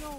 tunnel.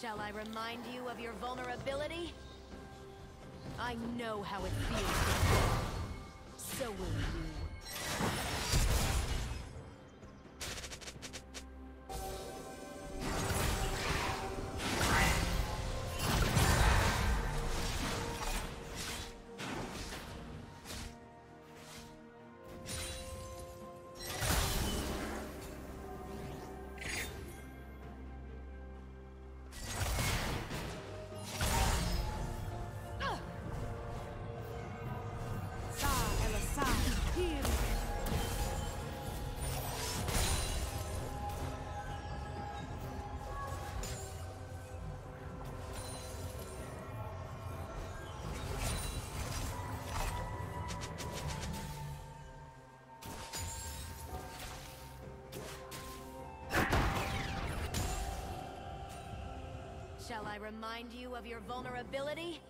Shall I remind you of your vulnerability? I know how it feels. So will you. Shall I remind you of your vulnerability?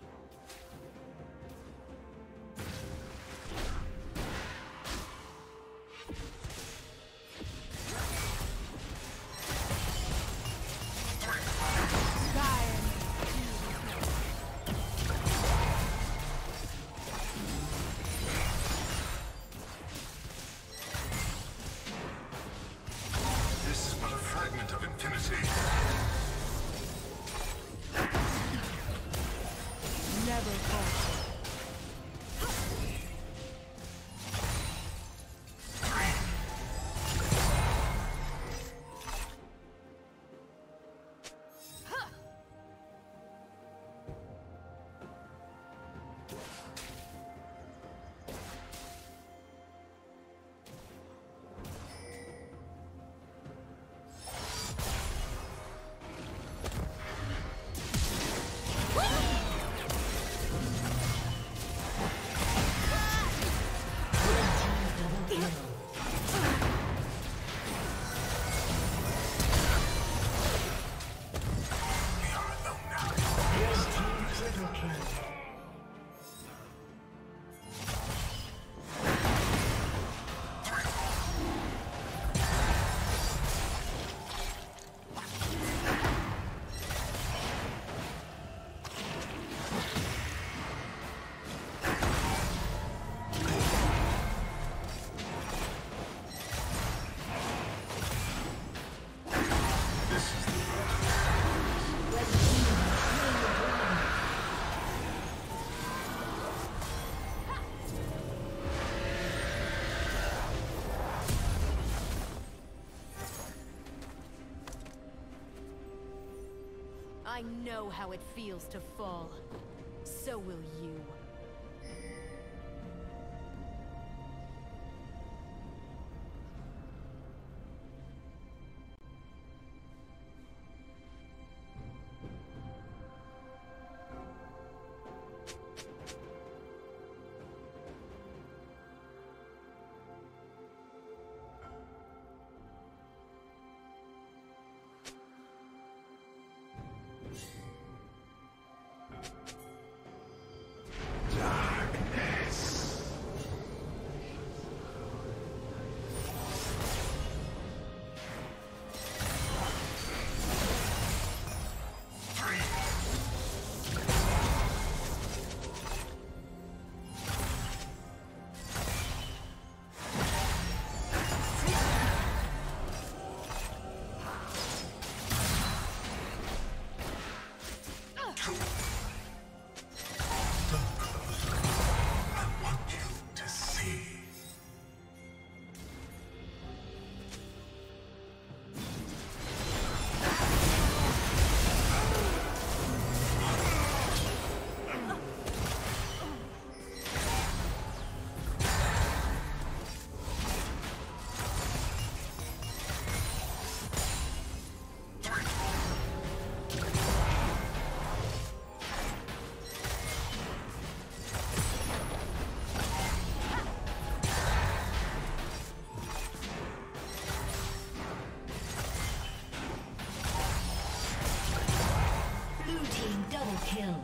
I know how it feels to fall. So will you. Kill.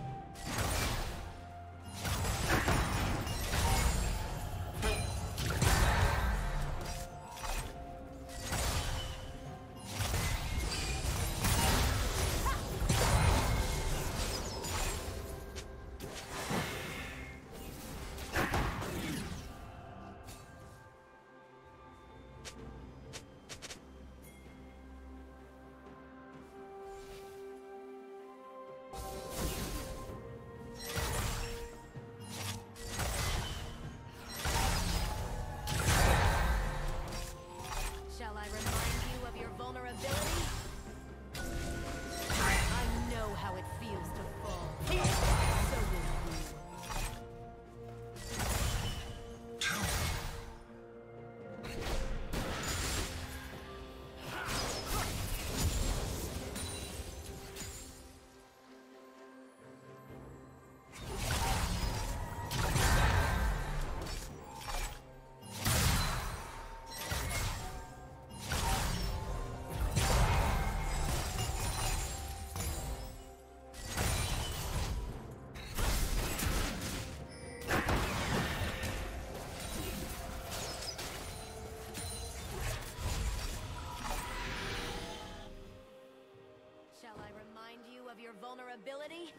Your vulnerability?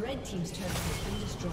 Red team's turret has been destroyed.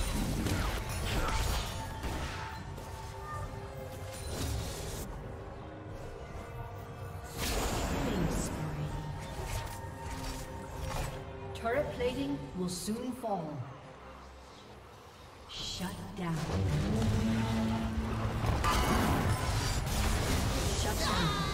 Turret plating will soon fall. Shut down. Shut down.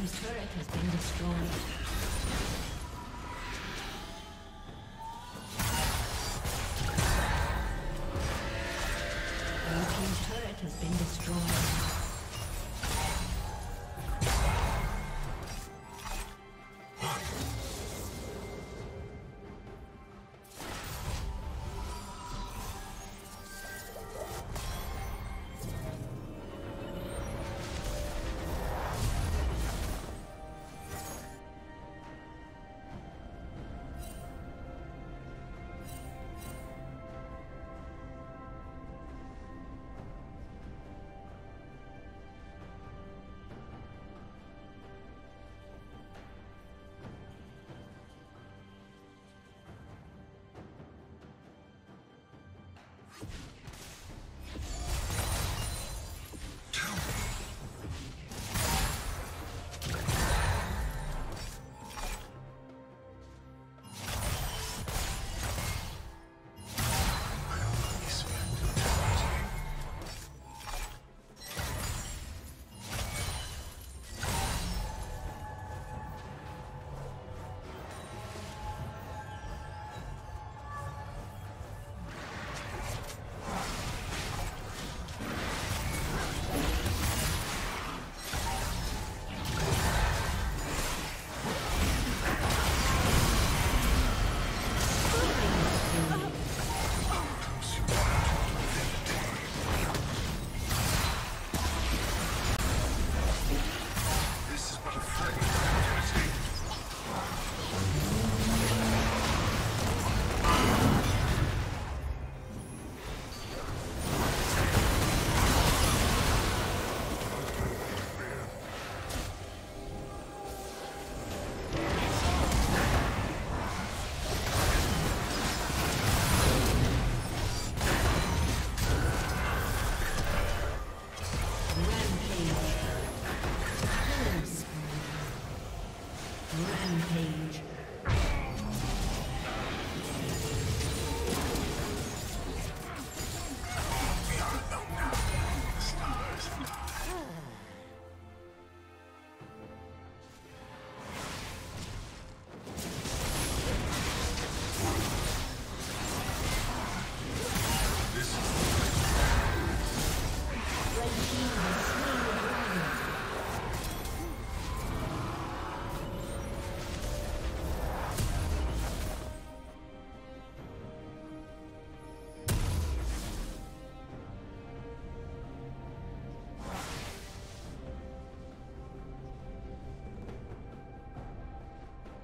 His turret has been destroyed.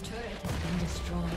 team's turret has been destroyed.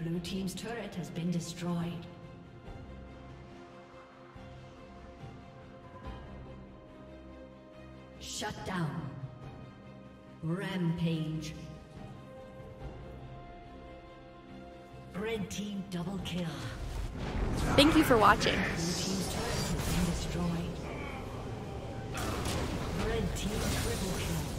Blue team's turret has been destroyed. Shut down. Rampage. Red team double kill. Thank you for watching. Blue team's turret has been destroyed. Red team triple kill.